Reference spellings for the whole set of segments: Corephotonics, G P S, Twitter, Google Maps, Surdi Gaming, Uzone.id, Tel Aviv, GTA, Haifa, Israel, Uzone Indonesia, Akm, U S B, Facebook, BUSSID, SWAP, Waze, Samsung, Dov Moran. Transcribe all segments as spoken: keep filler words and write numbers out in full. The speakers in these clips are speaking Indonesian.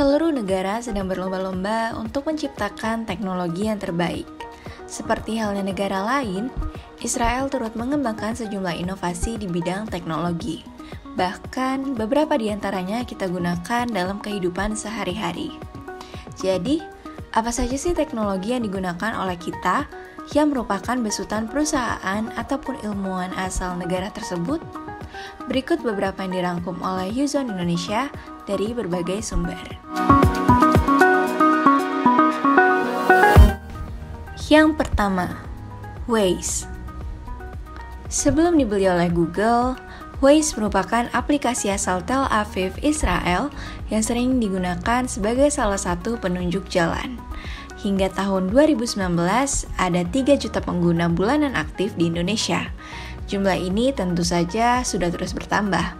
Seluruh negara sedang berlomba-lomba untuk menciptakan teknologi yang terbaik. Seperti halnya negara lain, Israel turut mengembangkan sejumlah inovasi di bidang teknologi. Bahkan beberapa di antaranya kita gunakan dalam kehidupan sehari-hari. Jadi, apa saja sih teknologi yang digunakan oleh kita yang merupakan besutan perusahaan ataupun ilmuwan asal negara tersebut? Berikut beberapa yang dirangkum oleh Uzone Indonesia dari berbagai sumber. Yang pertama, Waze. Sebelum dibeli oleh Google, Waze merupakan aplikasi asal Tel Aviv, Israel yang sering digunakan sebagai salah satu penunjuk jalan. Hingga tahun dua ribu sembilan belas, ada tiga juta pengguna bulanan aktif di Indonesia. Jumlah ini tentu saja sudah terus bertambah.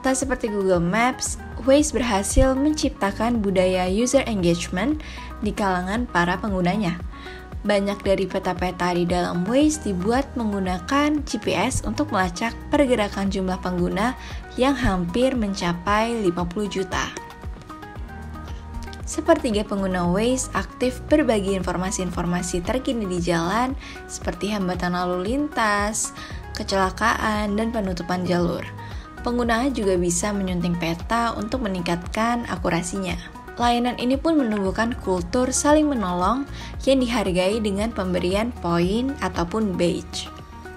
Tak seperti Google Maps, Waze berhasil menciptakan budaya user engagement di kalangan para penggunanya. Banyak dari peta-peta di dalam Waze dibuat menggunakan G P S untuk melacak pergerakan jumlah pengguna yang hampir mencapai lima puluh juta. Sepertiga pengguna Waze aktif berbagi informasi-informasi terkini di jalan seperti hambatan lalu lintas, kecelakaan, dan penutupan jalur. Pengguna juga bisa menyunting peta untuk meningkatkan akurasinya. Layanan ini pun menumbuhkan kultur saling menolong yang dihargai dengan pemberian poin ataupun badge.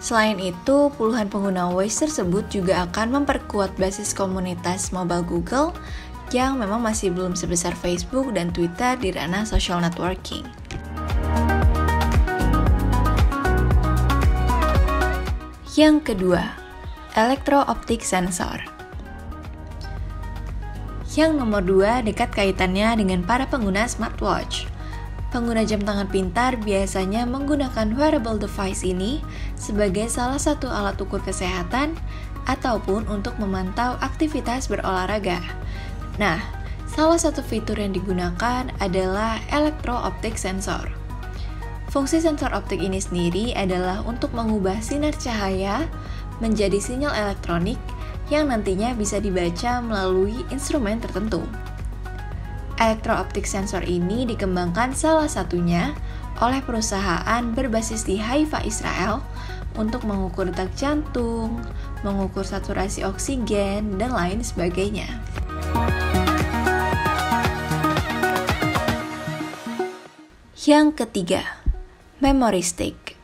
Selain itu, puluhan pengguna Waze tersebut juga akan memperkuat basis komunitas mobile Google yang memang masih belum sebesar Facebook dan Twitter di ranah social networking. Yang kedua, electro-optic sensor. Yang nomor dua dekat kaitannya dengan para pengguna smartwatch. Pengguna jam tangan pintar biasanya menggunakan wearable device ini sebagai salah satu alat ukur kesehatan ataupun untuk memantau aktivitas berolahraga. Nah, salah satu fitur yang digunakan adalah electro-optic sensor. Fungsi sensor optik ini sendiri adalah untuk mengubah sinar cahaya menjadi sinyal elektronik yang nantinya bisa dibaca melalui instrumen tertentu. Electro-optic sensor ini dikembangkan salah satunya oleh perusahaan berbasis di Haifa, Israel untuk mengukur detak jantung, mengukur saturasi oksigen, dan lain sebagainya. Yang ketiga, memory stick.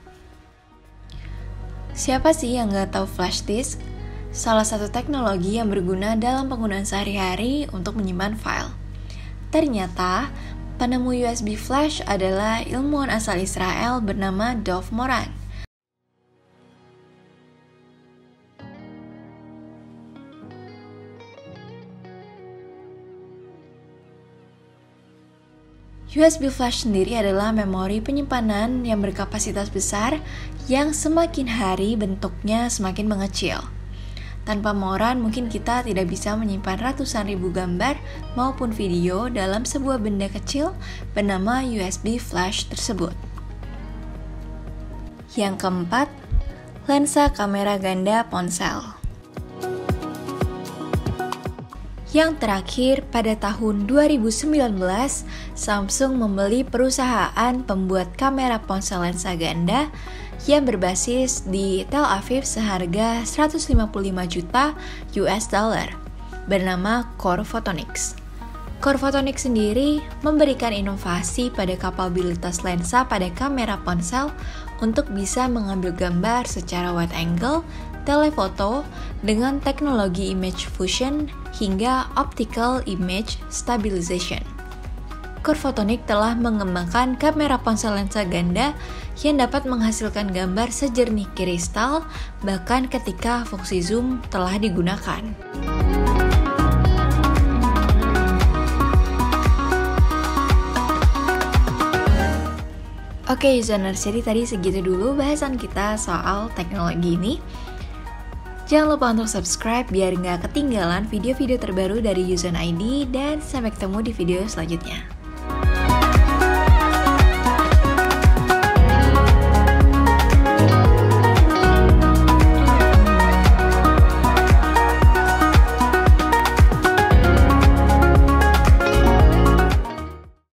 Siapa sih yang nggak tahu flash disk? Salah satu teknologi yang berguna dalam penggunaan sehari-hari untuk menyimpan file. Ternyata, penemu U S B flash adalah ilmuwan asal Israel bernama Dov Moran. U S B flash sendiri adalah memori penyimpanan yang berkapasitas besar yang semakin hari bentuknya semakin mengecil. Tanpa Moran, mungkin kita tidak bisa menyimpan ratusan ribu gambar maupun video dalam sebuah benda kecil bernama U S B flash tersebut. Yang keempat, lensa kamera ganda ponsel. Yang terakhir, pada tahun dua ribu sembilan belas, Samsung membeli perusahaan pembuat kamera ponsel lensa ganda yang berbasis di Tel Aviv seharga seratus lima puluh lima juta U S dollar bernama Corephotonics. Corephotonics sendiri memberikan inovasi pada kapabilitas lensa pada kamera ponsel untuk bisa mengambil gambar secara wide angle, telefoto dengan teknologi image fusion hingga optical image stabilization. Corephotonics telah mengembangkan kamera ponsel lensa ganda yang dapat menghasilkan gambar sejernih kristal bahkan ketika fungsi zoom telah digunakan. Oke, Uzoners, jadi tadi segitu dulu bahasan kita soal teknologi ini. Jangan lupa untuk subscribe biar nggak ketinggalan video-video terbaru dari Uzone I D, dan sampai ketemu di video selanjutnya.